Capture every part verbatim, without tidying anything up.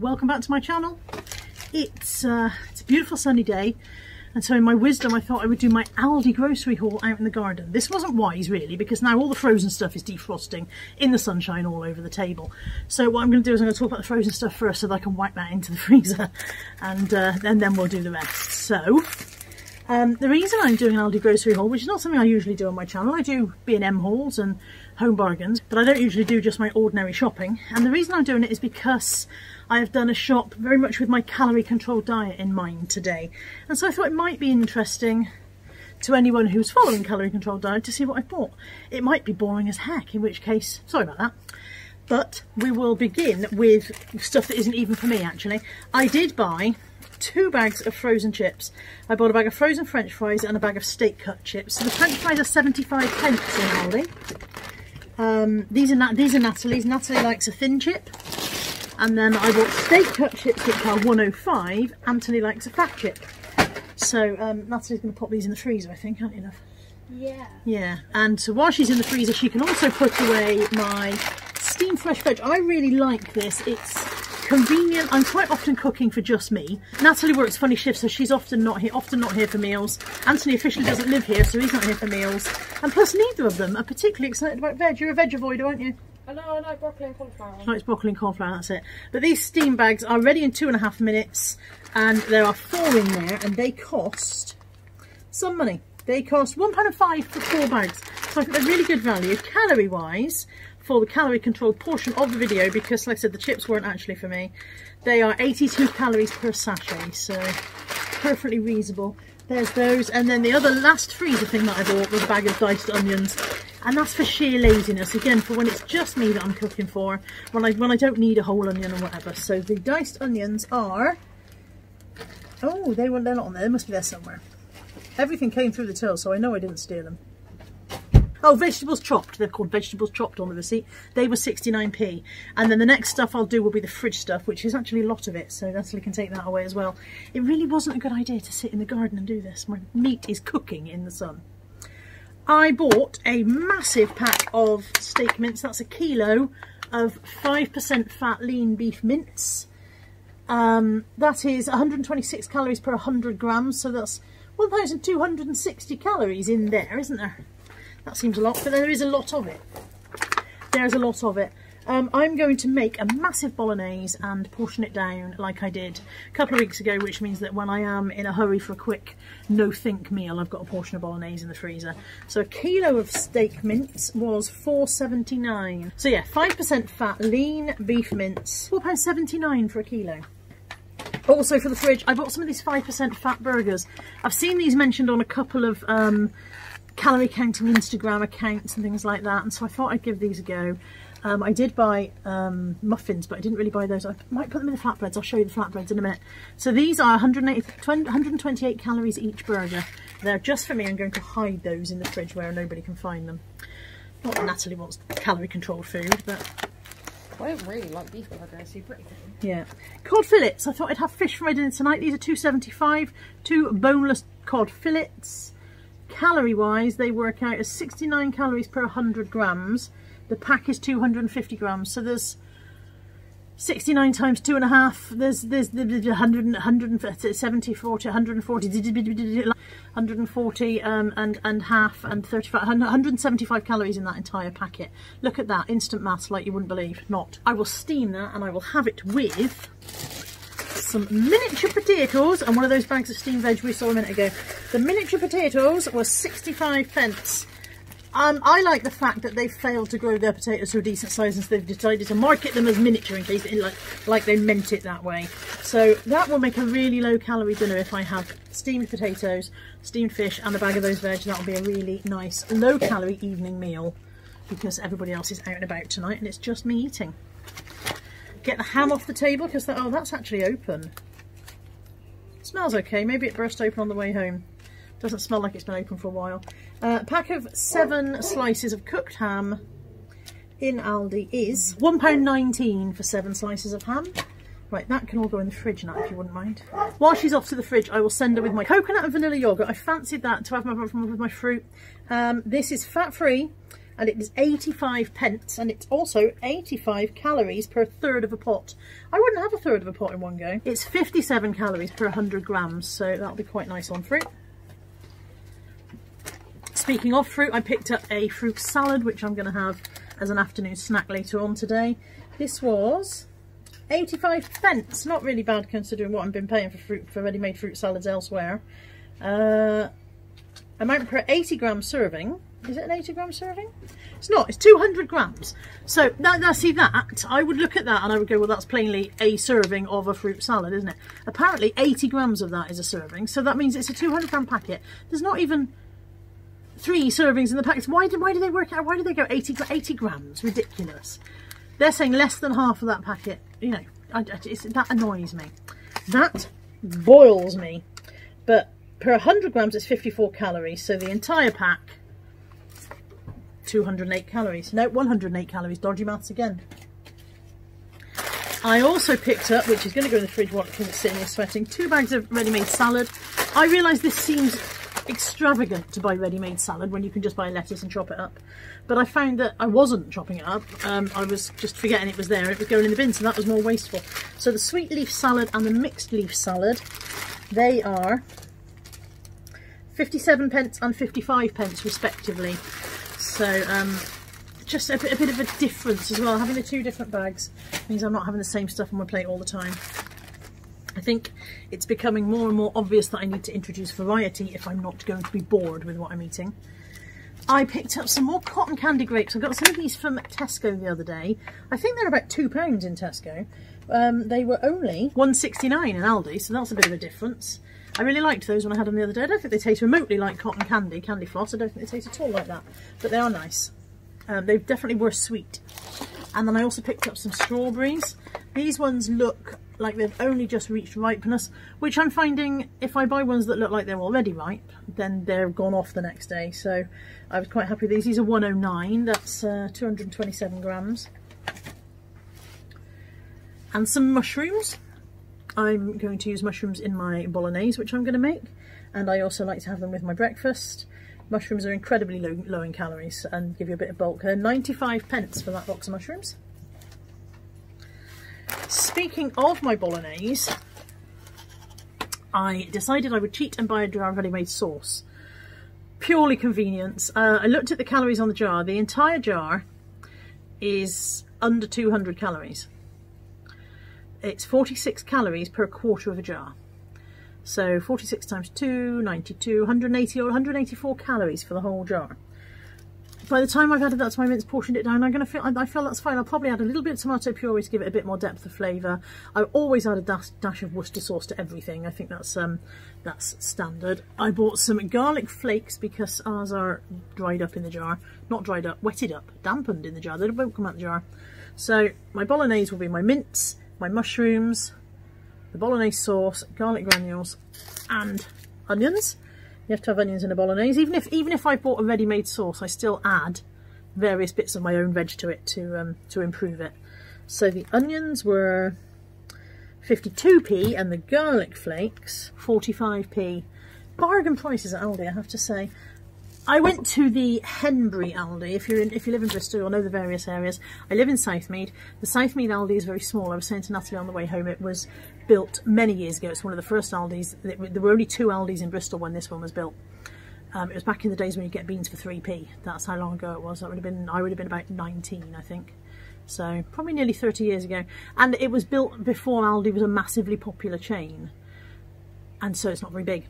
Welcome back to my channel. It's, uh, it's a beautiful sunny day, and so in my wisdom I thought I would do my Aldi grocery haul out in the garden. This wasn't wise really, because now all the frozen stuff is defrosting in the sunshine all over the table. So what I'm going to do is I'm going to talk about the frozen stuff first so that I can wipe that into the freezer, and uh, and then we'll do the rest. So um, the reason I'm doing an Aldi grocery haul, which is not something I usually do on my channel, I do B and M hauls and home bargains, but I don't usually do just my ordinary shopping, and the reason I'm doing it is because I have done a shop very much with my calorie control diet in mind today. And so I thought it might be interesting to anyone who's following calorie control diet to see what I bought. It might be boring as heck, in which case, sorry about that. But we will begin with stuff that isn't even for me actually. I did buy two bags of frozen chips. I bought a bag of frozen french fries and a bag of steak cut chips. So the french fries are seventy-five pence in Aldi. Um, these, are these are Natalie's. Natalie likes a thin chip. And then I bought steak cut chips, which are one oh five. Anthony likes a fat chip. So um, Natalie's going to pop these in the freezer, I think, aren't you, love? Yeah. Yeah. And so while she's in the freezer, she can also put away my steamed fresh veg. I really like this. It's convenient. I'm quite often cooking for just me. Natalie works funny shifts, so she's often not here, often not here for meals. Anthony officially doesn't live here, so he's not here for meals. And plus, neither of them are particularly excited about veg. You're a veg avoider, aren't you? I know, I like broccoli and cauliflower. I like broccoli and cauliflower, that's it. But these steam bags are ready in two and a half minutes, and there are four in there, and they cost some money. They cost one pound five for four bags. So I think they're really good value, calorie-wise, for the calorie-controlled portion of the video, because, like I said, the chips weren't actually for me. They are eighty-two calories per sachet, so perfectly reasonable. There's those, and then the other last freezer thing that I bought was a bag of diced onions, and that's for sheer laziness, again, for when it's just me that I'm cooking for, when I, when I don't need a whole onion or whatever. So the diced onions are, oh, they were, they're not on there, they must be there somewhere. Everything came through the till, so I know I didn't steal them. Oh, vegetables chopped, they're called vegetables chopped on the receipt. They were sixty-nine p. And then the next stuff I'll do will be the fridge stuff, which is actually a lot of it, so Natalie can take that away as well. It really wasn't a good idea to sit in the garden and do this. My meat is cooking in the sun. I bought a massive pack of steak mince. That's a kilo of five percent fat lean beef mince. Um, that is one hundred twenty-six calories per one hundred grams, so that's one thousand two hundred sixty calories in there, isn't there? That seems a lot, but there is a lot of it. There's a lot of it. Um, I'm going to make a massive bolognese and portion it down like I did a couple of weeks ago, which means that when I am in a hurry for a quick no-think meal, I've got a portion of bolognese in the freezer. So a kilo of steak mince was four pounds seventy-nine. So yeah, five percent fat, lean beef mince, four pounds seventy-nine for a kilo. Also for the fridge, I bought some of these five percent fat burgers. I've seen these mentioned on a couple of... Um, calorie counting Instagram accounts and things like that, and so I thought I'd give these a go. Um, I did buy um, muffins, but I didn't really buy those. I might put them in the flatbreads. I'll show you the flatbreads in a minute. So these are one hundred twenty-eight calories each burger. They're just for me. I'm going to hide those in the fridge where nobody can find them. Not that Natalie wants calorie controlled food, but... I don't really like beef burgers, they're pretty good. Yeah. Cod fillets. I thought I'd have fish for my dinner tonight. These are two pounds seventy-five, two boneless cod fillets. Calorie wise, they work out as sixty-nine calories per one hundred grams. The pack is two hundred fifty grams, so there's sixty-nine times two and a half. There's there's the one hundred, one hundred seventy, forty, one hundred forty, one hundred forty, um, and and half and thirty-five, one hundred seventy-five calories in that entire packet. Look at that, instant maths like you wouldn't believe. Not. I will steam that, and I will have it with some miniature potatoes and one of those bags of steamed veg we saw a minute ago. The miniature potatoes were sixty-five pence. Um, I like the fact that they failed to grow their potatoes to a decent size, and so they've decided to market them as miniature in case they, like, like they meant it that way. So that will make a really low calorie dinner if I have steamed potatoes, steamed fish and a bag of those veg. That will be a really nice low calorie evening meal because everybody else is out and about tonight and it's just me eating. Get the ham off the table because oh, that's actually open. It smells okay. Maybe it burst open on the way home. Doesn't smell like it's been open for a while. Uh, a pack of seven slices of cooked ham in Aldi is one pound nineteen for seven slices of ham. Right, that can all go in the fridge now if you wouldn't mind. While she's off to the fridge, I will send her with my coconut and vanilla yoghurt. I fancied that to have my, with my fruit. Um, this is fat-free. and it is eighty-five pence, and it's also eighty-five calories per third of a pot. I wouldn't have a third of a pot in one go. It's fifty-seven calories per one hundred grams, so that'll be quite nice on fruit. Speaking of fruit, I picked up a fruit salad, which I'm going to have as an afternoon snack later on today. This was eighty-five pence, not really bad considering what I've been paying for fruit, for ready-made fruit salads elsewhere. Uh, amount per eighty gram serving. Is it an eighty gram serving? It's not, it's two hundred grams. So now, now see that, I would look at that and I would go, well, that's plainly a serving of a fruit salad, isn't it? Apparently eighty grams of that is a serving. So that means it's a two hundred gram packet. There's not even three servings in the packets. Why do, why do they work out? Why do they go eighty, eighty grams? Ridiculous. They're saying less than half of that packet. You know, I, it's, that annoys me. That boils me. But per one hundred grams, it's fifty-four calories. So the entire pack, two hundred and eight calories. No, one hundred and eight calories. Dodgy maths again. I also picked up, which is going to go in the fridge because it's sitting here sweating, two bags of ready-made salad. I realise this seems extravagant to buy ready-made salad when you can just buy lettuce and chop it up, but I found that I wasn't chopping it up. um, I was just forgetting it was there, it was going in the bin, so that was more wasteful. So the sweet leaf salad and the mixed leaf salad, they are fifty-seven pence and fifty-five pence respectively, so um, just a bit, a bit of a difference as well. Having the two different bags means I'm not having the same stuff on my plate all the time. I think it's becoming more and more obvious that I need to introduce variety if I'm not going to be bored with what I'm eating. I picked up some more cotton candy grapes. I got some of these from Tesco the other day. I think they're about two pounds in Tesco. Um, they were only one sixty-nine in Aldi, so that's a bit of a difference. I really liked those when I had them the other day. I don't think they taste remotely like cotton candy, candy floss. I don't think they taste at all like that, but they are nice. Um, they definitely were sweet. And then I also picked up some strawberries. These ones look like they've only just reached ripeness, which I'm finding if I buy ones that look like they're already ripe, then they're gone off the next day. So I was quite happy with these. These are one oh nine, that's uh, two hundred and twenty-seven grams. And some mushrooms. I'm going to use mushrooms in my bolognese, which I'm going to make. And I also like to have them with my breakfast. Mushrooms are incredibly low, low in calories and give you a bit of bulk. Uh, ninety-five pence for that box of mushrooms. Speaking of my bolognese, I decided I would cheat and buy a jar of ready-made sauce. Purely convenience. Uh, I looked at the calories on the jar. The entire jar is under two hundred calories. It's forty-six calories per quarter of a jar. So forty-six times two, ninety-two, one hundred and eighty or one hundred and eighty-four calories for the whole jar. By the time I've added that to my mince, portioned it down, I'm going to feel, I feel that's fine. I'll probably add a little bit of tomato puree to give it a bit more depth of flavour. I always add a dash, dash of Worcester sauce to everything. I think that's um, that's standard. I bought some garlic flakes because ours are dried up in the jar. Not dried up, wetted up, dampened in the jar. They won't come out the jar. So my bolognese will be my mince, my mushrooms, the bolognese sauce, garlic granules and onions. You have to have onions in a bolognese. Even if even if I bought a ready-made sauce, I still add various bits of my own veg to it to um, to improve it. So the onions were fifty-two p and the garlic flakes forty-five p. Bargain prices at Aldi, I have to say. I went to the Henbury Aldi. If you're in, if you live in Bristol, you'll know the various areas. I live in Southmead. The Southmead Aldi is very small. I was saying to Natalie on the way home, it was built many years ago. It's one of the first Aldis. There were only two Aldis in Bristol when this one was built. Um, it was back in the days when you get beans for three p. That's how long ago it was. That would have been, I would have been about nineteen, I think. So probably nearly thirty years ago. And it was built before Aldi was a massively popular chain. And so it's not very big.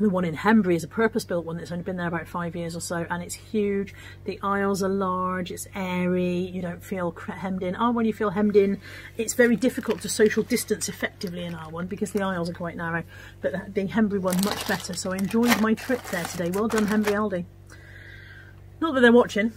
The one in Henbury is a purpose-built one that's only been there about five years or so, and it's huge. The aisles are large, it's airy, you don't feel hemmed in. R one, when you feel hemmed in, it's very difficult to social distance effectively in R one because the aisles are quite narrow, but the Henbury one much better. So I enjoyed my trip there today. Well done, Henbury Aldi. Not that they're watching.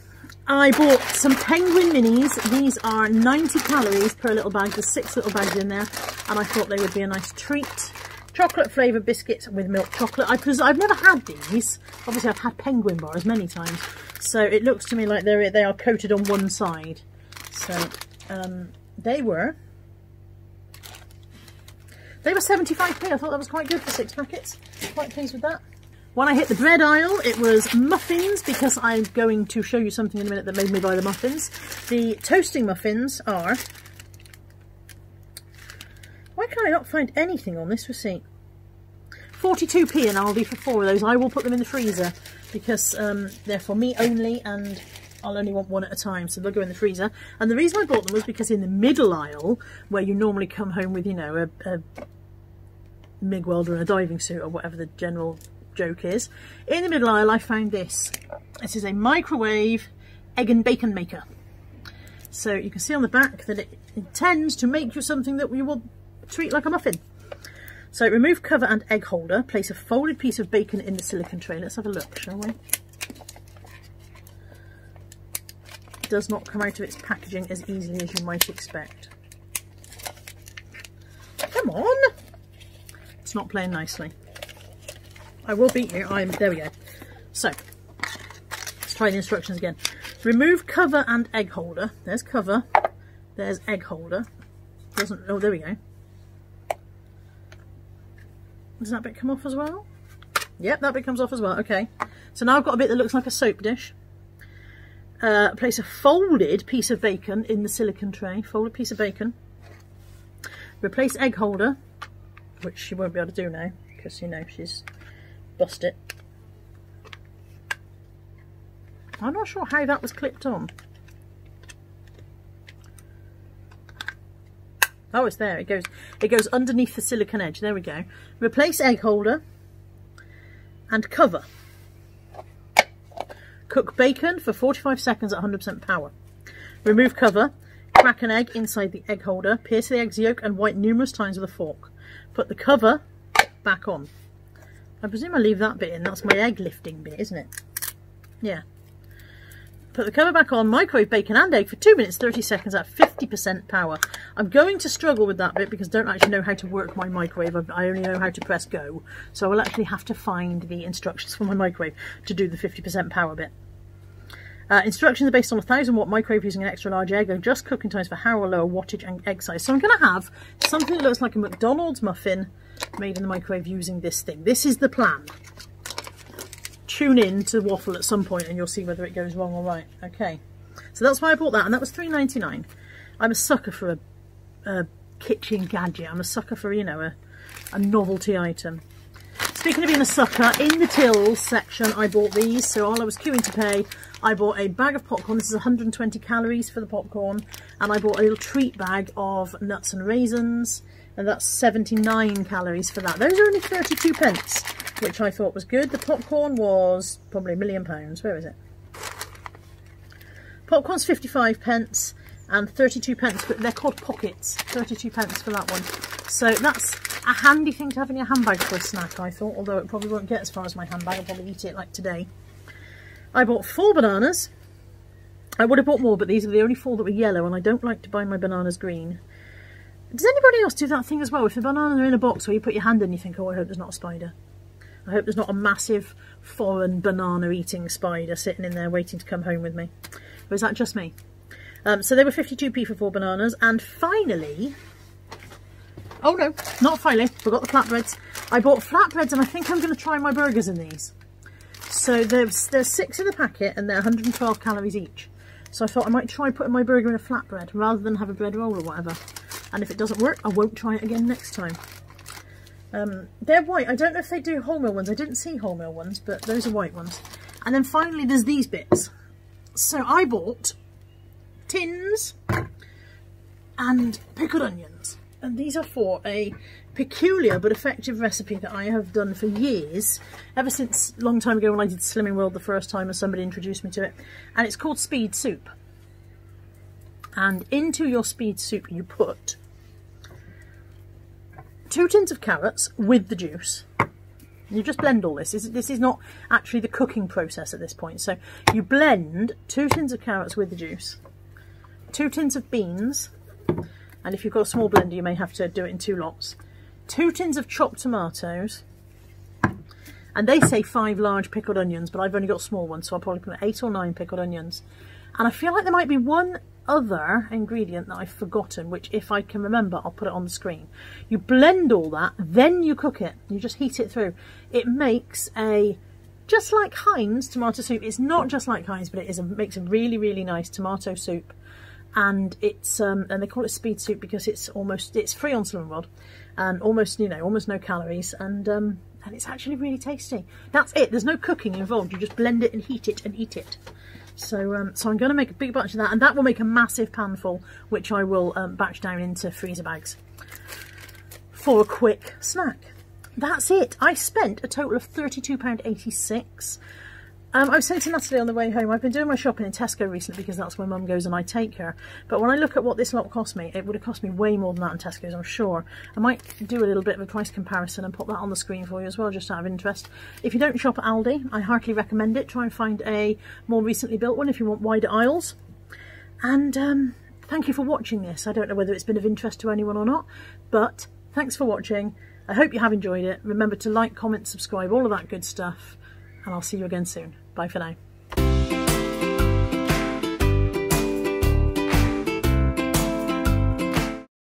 I bought some Penguin minis. These are ninety calories per little bag. There's six little bags in there, and I thought they would be a nice treat. Chocolate flavour biscuits with milk chocolate. I presume, I've never had these. Obviously, I've had Penguin bars many times, so it looks to me like they're they are coated on one side. So um, they were they were seventy-five p. I thought that was quite good for six packets. Quite pleased with that. When I hit the bread aisle, it was muffins, because I'm going to show you something in a minute that made me buy the muffins. The toasting muffins are... Why can I not find anything on this receipt? forty-two p in Aldi for four of those. I will put them in the freezer because um, they're for me only and I'll only want one at a time, so they'll go in the freezer. And the reason I bought them was because in the middle aisle, where you normally come home with, you know, a, a MIG welder and a diving suit or whatever the general... joke is, in the middle aisle I found this. This is a microwave egg and bacon maker. So you can see on the back that it intends to make you something that you will treat like a muffin. So remove cover and egg holder, place a folded piece of bacon in the silicone tray. Let's have a look, shall we? It does not come out of its packaging as easily as you might expect. Come on! It's not playing nicely. I will beat you. I'm there we go. So let's try the instructions again. Remove cover and egg holder. There's cover. There's egg holder. Doesn't oh there we go. Does that bit come off as well? Yep, that bit comes off as well. Okay. So now I've got a bit that looks like a soap dish. Uh, place a folded piece of bacon in the silicone tray. Folded piece of bacon. Replace egg holder, which she won't be able to do now, because you know she's bust it. I'm not sure how that was clipped on. Oh, it's there. It goes it goes underneath the silicone edge. There we go. Replace egg holder and cover. Cook bacon for forty-five seconds at one hundred percent power. Remove cover. Crack an egg inside the egg holder. Pierce the egg's yolk and white numerous times with a fork. Put the cover back on. I presume I leave that bit in. That's my egg lifting bit, isn't it? Yeah. Put the cover back on, microwave bacon and egg for two minutes thirty seconds at fifty percent power. I'm going to struggle with that bit because I don't actually know how to work my microwave. I only know how to press go. So I'll actually have to find the instructions for my microwave to do the fifty percent power bit. Uh, instructions are based on a one thousand watt microwave using an extra large egg. Adjust cooking times for higher or lower wattage and egg size. So I'm going to have something that looks like a McDonald's muffin made in the microwave using this thing. This is the plan. Tune in to Waffle at some point and you'll see whether it goes wrong or right. Okay, so that's why I bought that, and that was three ninety-nine. I'm a sucker for a, a kitchen gadget. I'm a sucker for, you know, a, a novelty item. Speaking of being a sucker, in the tills section I bought these. So while I was queuing to pay, I bought a bag of popcorn. This is one hundred twenty calories for the popcorn, and I bought a little treat bag of nuts and raisins, and that's seventy-nine calories for that. Those are only thirty-two pence, which I thought was good. The popcorn was probably a million pounds. Where is it? Popcorn's fifty-five pence and thirty-two pence, but they're called pockets. thirty-two pence for that one. So that's a handy thing to have in your handbag for a snack, I thought, although it probably won't get as far as my handbag. I'll probably eat it like today. I bought four bananas. I would have bought more, but these are the only four that were yellow, and I don't like to buy my bananas green. Does anybody else do that thing as well? If the bananas are in a box where you put your hand in, you think, oh, I hope there's not a spider. I hope there's not a massive foreign banana-eating spider sitting in there waiting to come home with me. Or is that just me? Um, so they were fifty-two p for four bananas. And finally... Oh, no, not finally. Forgot the flatbreads. I bought flatbreads, and I think I'm going to try my burgers in these. So there's, there's six in the packet, and they're one hundred twelve calories each. So I thought I might try putting my burger in a flatbread rather than have a bread roll or whatever. And if it doesn't work, I won't try it again next time. Um, they're white. I don't know if they do wholemeal ones. I didn't see wholemeal ones, but those are white ones. And then finally, there's these bits. So I bought tins and pickled onions. And these are for a peculiar but effective recipe that I have done for years, ever since a long time ago when I did Slimming World the first time and somebody introduced me to it. And it's called speed soup. And into your speed soup you put two tins of carrots with the juice. You just blend all this. This is not actually the cooking process at this point. So you blend two tins of carrots with the juice, two tins of beans, and if you've got a small blender you may have to do it in two lots, two tins of chopped tomatoes, and they say five large pickled onions, but I've only got small ones, so I'll probably put eight or nine pickled onions. And I feel like there might be one other ingredient that I've forgotten, which if I can remember I'll put it on the screen. You blend all that, then you cook it. You just heat it through. It makes a just like Heinz tomato soup. It's not just like Heinz, but it is a, makes a really, really nice tomato soup. And it's um, and they call it speed soup because it's almost it's free on Slimming World, and almost you know almost no calories, and um, and it's actually really tasty. That's it. There's no cooking involved. You just blend it and heat it and eat it. So um, so I'm going to make a big batch of that, and that will make a massive panful, which I will um, batch down into freezer bags for a quick snack. That's it. I spent a total of thirty-two pounds eighty-six. Um, I was saying to Natalie on the way home, I've been doing my shopping in Tesco recently because that's where Mum goes and I take her. But when I look at what this lot cost me, it would have cost me way more than that in Tesco's, I'm sure. I might do a little bit of a price comparison and pop that on the screen for you as well, just out of interest. If you don't shop at Aldi, I heartily recommend it. Try and find a more recently built one if you want wider aisles. And um, thank you for watching this. I don't know whether it's been of interest to anyone or not, but thanks for watching. I hope you have enjoyed it. Remember to like, comment, subscribe, all of that good stuff. And I'll see you again soon. Bye for now.